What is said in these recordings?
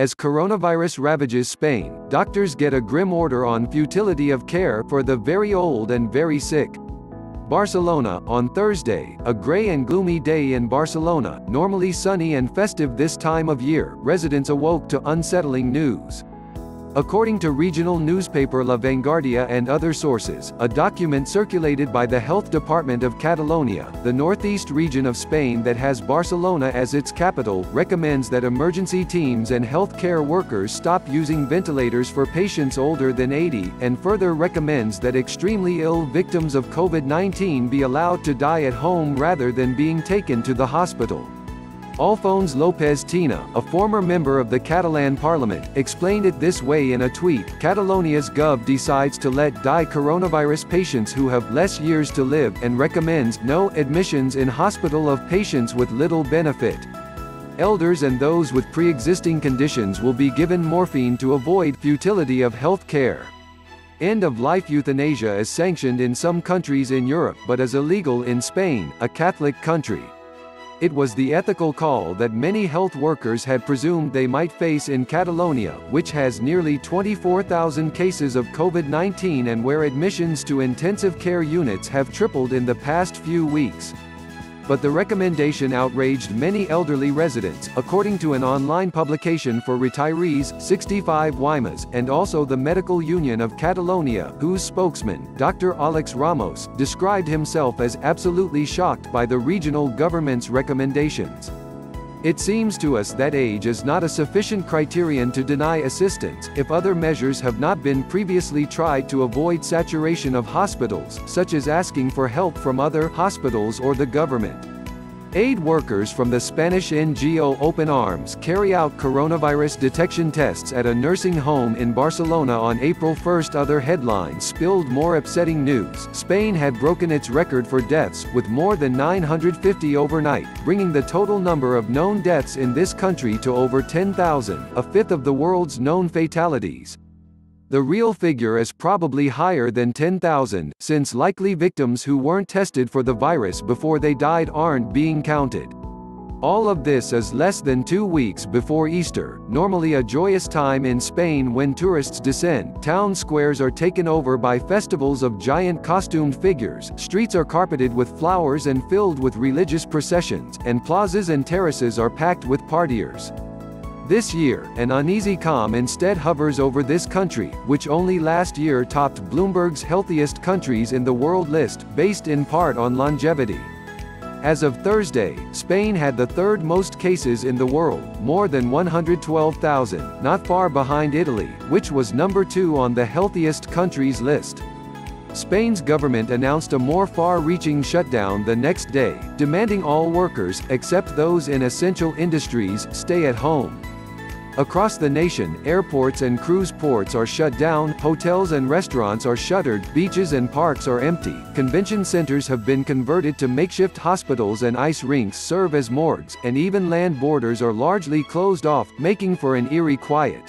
As coronavirus ravages Spain, doctors get a grim order on futility of care for the very old and very sick. Barcelona, on Thursday, a grey and gloomy day in Barcelona, normally sunny and festive this time of year, residents awoke to unsettling news. According to regional newspaper LaVanguardia and other sources, a document circulated by the Health Department of Catalonia, the northeast region of Spain that has Barcelona as its capital, recommends that emergency teams and healthcare workers stop using ventilators for patients older than 80, and further recommends that extremely ill victims of COVID-19 be allowed to die at home rather than being taken to the hospital. Alfons López Tena, a former member of the Catalan parliament, explained it this way in a tweet: Catalonia's gov decides to let die coronavirus patients who have less years to live and recommends no admissions in hospital of patients with little benefit. Elders and those with pre-existing conditions will be given morphine to avoid futility of health care. End-of-life euthanasia is sanctioned in some countries in Europe but is illegal in Spain, a Catholic country. It was the ethical call that many health workers had presumed they might face in Catalonia, which has nearly 24,000 cases of COVID-19 and where admissions to intensive care units have tripled in the past few weeks. But the recommendation outraged many elderly residents, according to an online publication for retirees, 65Ymás, and also the Medical Union of Catalonia, whose spokesman, Dr. Álex Ramos, described himself as absolutely shocked by the regional government's recommendations. It seems to us that age is not a sufficient criterion to deny assistance, if other measures have not been previously tried to avoid saturation of hospitals, such as asking for help from other hospitals or the government. Aid workers from the Spanish NGO Open Arms carry out coronavirus detection tests at a nursing home in Barcelona on April 1. Other headlines spilled more upsetting news. Spain had broken its record for deaths, with more than 950 overnight, bringing the total number of known deaths in this country to over 10,000, a fifth of the world's known fatalities. The real figure is probably higher than 10,000, since likely victims who weren't tested for the virus before they died aren't being counted. All of this is less than 2 weeks before Easter, normally a joyous time in Spain when tourists descend. Town squares are taken over by festivals of giant costumed figures, streets are carpeted with flowers and filled with religious processions, and plazas and terraces are packed with partiers. This year, an uneasy calm instead hovers over this country, which only last year topped Bloomberg's healthiest countries in the world list, based in part on longevity. As of Thursday, Spain had the third most cases in the world, more than 112,000, not far behind Italy, which was number 2 on the healthiest countries list. Spain's government announced a more far-reaching shutdown the next day, demanding all workers, except those in essential industries, stay at home. Across the nation, airports and cruise ports are shut down, hotels and restaurants are shuttered, beaches and parks are empty, convention centers have been converted to makeshift hospitals and ice rinks serve as morgues, and even land borders are largely closed off, making for an eerie quiet.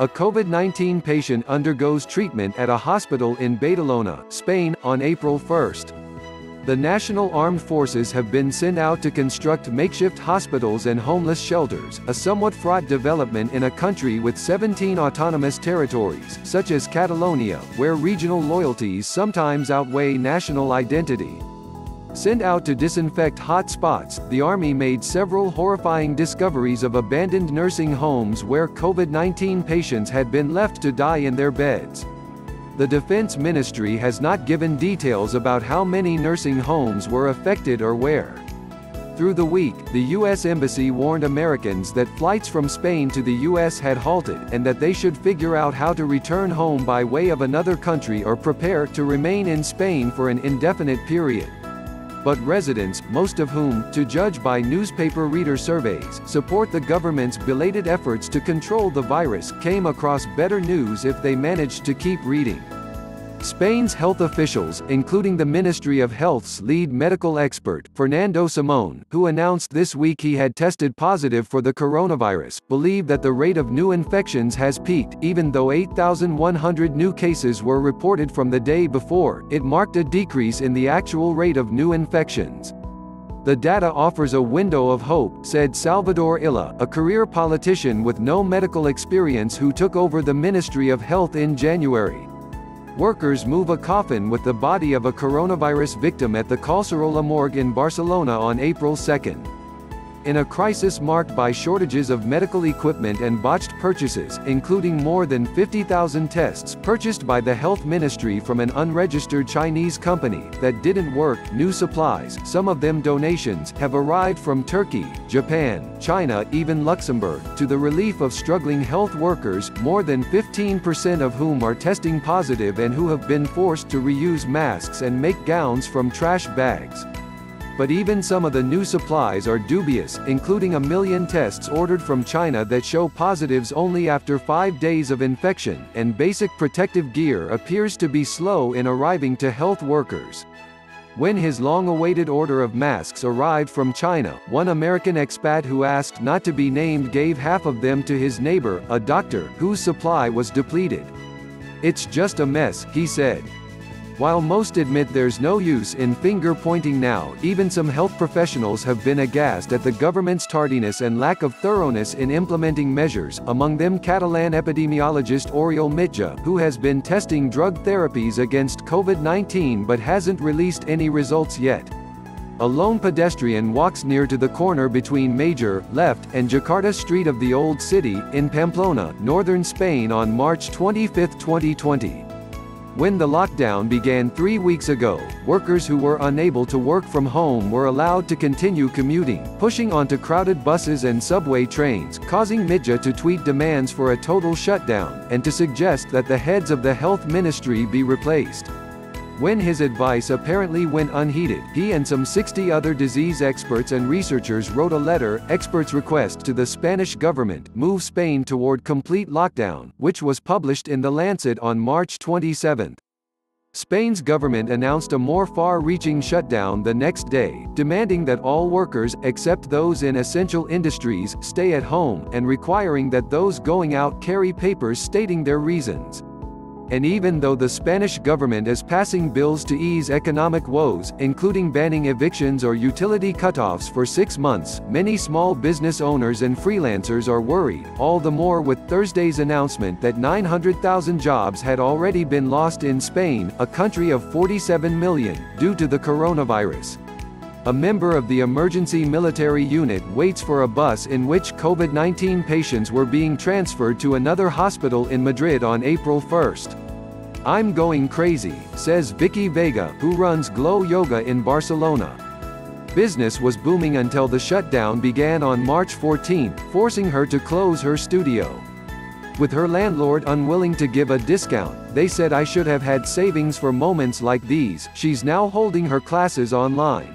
A COVID-19 patient undergoes treatment at a hospital in Barcelona, Spain, on April 1. The national armed forces have been sent out to construct makeshift hospitals and homeless shelters, a somewhat fraught development in a country with 17 autonomous territories, such as Catalonia, where regional loyalties sometimes outweigh national identity. Sent out to disinfect hot spots, the army made several horrifying discoveries of abandoned nursing homes where COVID-19 patients had been left to die in their beds. The Defense Ministry has not given details about how many nursing homes were affected or where. Through the week, the U.S. Embassy warned Americans that flights from Spain to the U.S. had halted, and that they should figure out how to return home by way of another country or prepare to remain in Spain for an indefinite period. But residents, most of whom, to judge by newspaper reader surveys, support the government's belated efforts to control the virus, came across better news if they managed to keep reading. Spain's health officials, including the Ministry of Health's lead medical expert, Fernando Simón, who announced this week he had tested positive for the coronavirus, believe that the rate of new infections has peaked. Even though 8,100 new cases were reported from the day before, it marked a decrease in the actual rate of new infections. The data offers a window of hope, said Salvador Illa, a career politician with no medical experience who took over the Ministry of Health in January. Workers move a coffin with the body of a coronavirus victim at the Calçerola morgue in Barcelona on April 2. In a crisis marked by shortages of medical equipment and botched purchases, including more than 50,000 tests purchased by the health ministry from an unregistered Chinese company that didn't work, new supplies, some of them donations, have arrived from Turkey, Japan, China, even Luxembourg, to the relief of struggling health workers, more than 15% of whom are testing positive and who have been forced to reuse masks and make gowns from trash bags. But even some of the new supplies are dubious, including 1 million tests ordered from China that show positives only after 5 days of infection, and basic protective gear appears to be slow in arriving to health workers. When his long-awaited order of masks arrived from China, one American expat who asked not to be named gave half of them to his neighbor, a doctor, whose supply was depleted. "It's just a mess," he said. While most admit there's no use in finger-pointing now, even some health professionals have been aghast at the government's tardiness and lack of thoroughness in implementing measures, among them Catalan epidemiologist Oriol Mitjà, who has been testing drug therapies against COVID-19 but hasn't released any results yet. A lone pedestrian walks near to the corner between Major, Left, and Jakarta Street of the Old City, in Pamplona, northern Spain on March 25, 2020. When the lockdown began 3 weeks ago, workers who were unable to work from home were allowed to continue commuting, pushing onto crowded buses and subway trains, causing Mitjà to tweet demands for a total shutdown, and to suggest that the heads of the health ministry be replaced. When his advice apparently went unheeded, he and some 60 other disease experts and researchers wrote a letter, Experts Request, to the Spanish government, Move Spain Toward Complete Lockdown, which was published in The Lancet on March 27. Spain's government announced a more far-reaching shutdown the next day, demanding that all workers, except those in essential industries, stay at home, and requiring that those going out carry papers stating their reasons. And even though the Spanish government is passing bills to ease economic woes, including banning evictions or utility cutoffs for 6 months, many small business owners and freelancers are worried, all the more with Thursday's announcement that 900,000 jobs had already been lost in Spain, a country of 47 million, due to the coronavirus. A member of the emergency military unit waits for a bus in which COVID-19 patients were being transferred to another hospital in Madrid on April 1. "I'm going crazy," says Vicky Vega, who runs Glow Yoga in Barcelona. Business was booming until the shutdown began on March 14, forcing her to close her studio. "With her landlord unwilling to give a discount, they said I should have had savings for moments like these." She's now holding her classes online.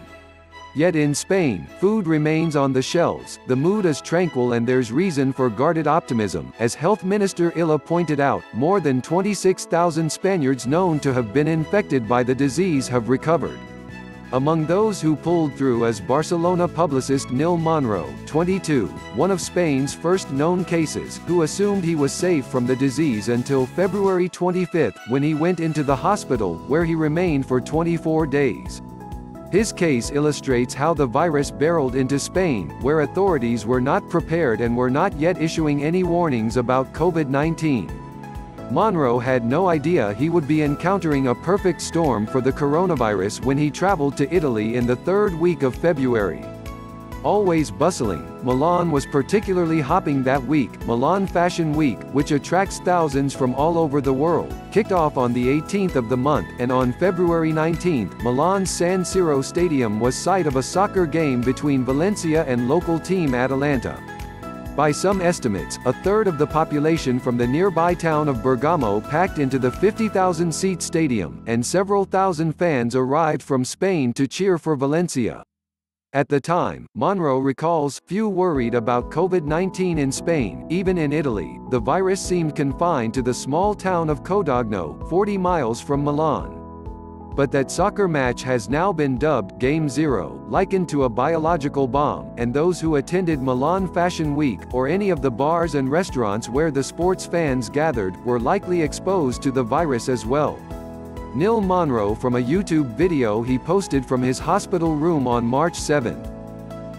Yet in Spain, food remains on the shelves, the mood is tranquil and there's reason for guarded optimism. As Health Minister Illa pointed out, more than 26,000 Spaniards known to have been infected by the disease have recovered. Among those who pulled through is Barcelona publicist Nil Monroe, 22, one of Spain's first known cases, who assumed he was safe from the disease until February 25, when he went into the hospital, where he remained for 24 days. His case illustrates how the virus barreled into Spain, where authorities were not prepared and were not yet issuing any warnings about COVID-19. Monroe had no idea he would be encountering a perfect storm for the coronavirus when he traveled to Italy in the third week of February. Always bustling, Milan was particularly hopping that week. Milan Fashion Week, which attracts thousands from all over the world, kicked off on the 18th of the month, and on February 19, Milan's San Siro Stadium was site of a soccer game between Valencia and local team Atalanta. By some estimates, a third of the population from the nearby town of Bergamo packed into the 50,000-seat stadium, and several thousand fans arrived from Spain to cheer for Valencia. At the time, Monroe recalls, few worried about COVID-19 in Spain. Even in Italy, the virus seemed confined to the small town of Codogno, 40 miles from Milan. But that soccer match has now been dubbed Game Zero, likened to a biological bomb, and those who attended Milan Fashion Week, or any of the bars and restaurants where the sports fans gathered, were likely exposed to the virus as well. Nil Monroe from a YouTube video he posted from his hospital room on March 7.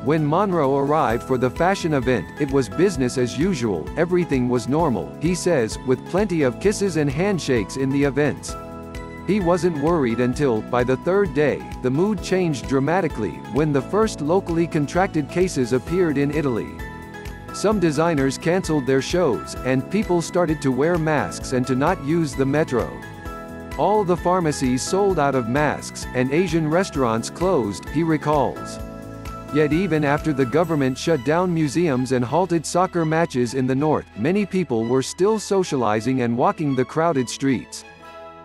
When Monroe arrived for the fashion event, it was business as usual, everything was normal, he says, with plenty of kisses and handshakes in the events. He wasn't worried until, by the third day, the mood changed dramatically, when the first locally contracted cases appeared in Italy. Some designers cancelled their shows, and people started to wear masks and to not use the metro. All the pharmacies sold out of masks, and Asian restaurants closed, he recalls. Yet even after the government shut down museums and halted soccer matches in the north, many people were still socializing and walking the crowded streets.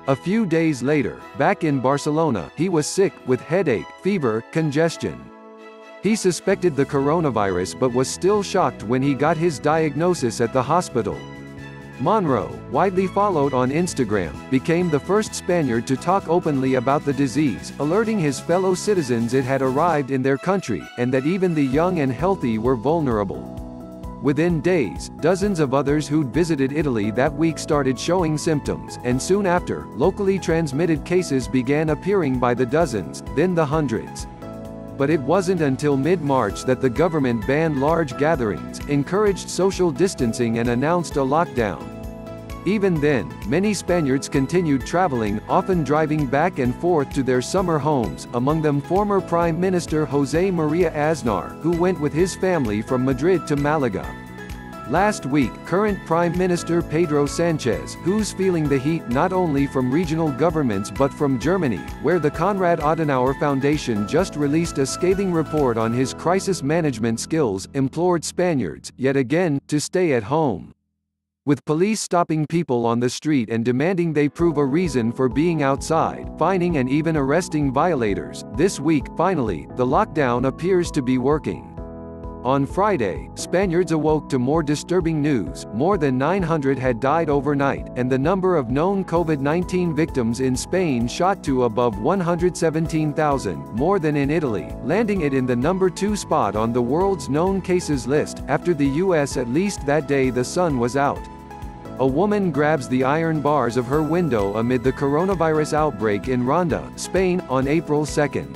A few days later, back in Barcelona, he was sick, with headache, fever, congestion. He suspected the coronavirus but was still shocked when he got his diagnosis at the hospital. Monroe, widely followed on Instagram, became the first Spaniard to talk openly about the disease, alerting his fellow citizens it had arrived in their country, and that even the young and healthy were vulnerable. Within days, dozens of others who'd visited Italy that week started showing symptoms, and soon after, locally transmitted cases began appearing by the dozens, then the hundreds. But it wasn't until mid-March that the government banned large gatherings, encouraged social distancing and announced a lockdown. Even then, many Spaniards continued traveling, often driving back and forth to their summer homes, among them former Prime Minister José María Aznar, who went with his family from Madrid to Malaga. Last week, current Prime Minister Pedro Sánchez, who's feeling the heat not only from regional governments but from Germany, where the Konrad Adenauer Foundation just released a scathing report on his crisis management skills, implored Spaniards, yet again, to stay at home. With police stopping people on the street and demanding they prove a reason for being outside, fining and even arresting violators, this week, finally, the lockdown appears to be working. On Friday, Spaniards awoke to more disturbing news, more than 900 had died overnight, and the number of known COVID-19 victims in Spain shot to above 117,000, more than in Italy, landing it in the number 2 spot on the world's known cases list, after the US at least that day the sun was out. A woman grabs the iron bars of her window amid the coronavirus outbreak in Ronda, Spain, on April 2.